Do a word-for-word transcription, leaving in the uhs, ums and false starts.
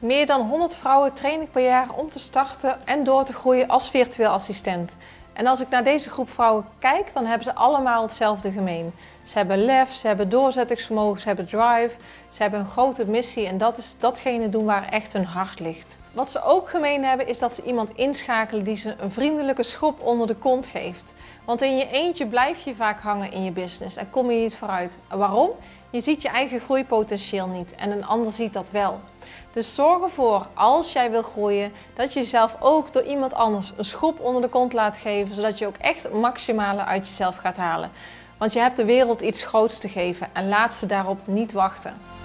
Meer dan honderd vrouwen train ik per jaar om te starten en door te groeien als virtueel assistent. En als ik naar deze groep vrouwen kijk, dan hebben ze allemaal hetzelfde gemeen. Ze hebben lef, ze hebben doorzettingsvermogen, ze hebben drive, ze hebben een grote missie en dat is datgene doen waar echt hun hart ligt. Wat ze ook gemeen hebben is dat ze iemand inschakelen die ze een vriendelijke schop onder de kont geeft. Want in je eentje blijf je vaak hangen in je business en kom je niet vooruit. Waarom? Je ziet je eigen groeipotentieel niet en een ander ziet dat wel. Dus zorg ervoor, als jij wil groeien, dat je jezelf ook door iemand anders een schop onder de kont laat geven, zodat je ook echt het maximale uit jezelf gaat halen. Want je hebt de wereld iets groots te geven en laat ze daarop niet wachten.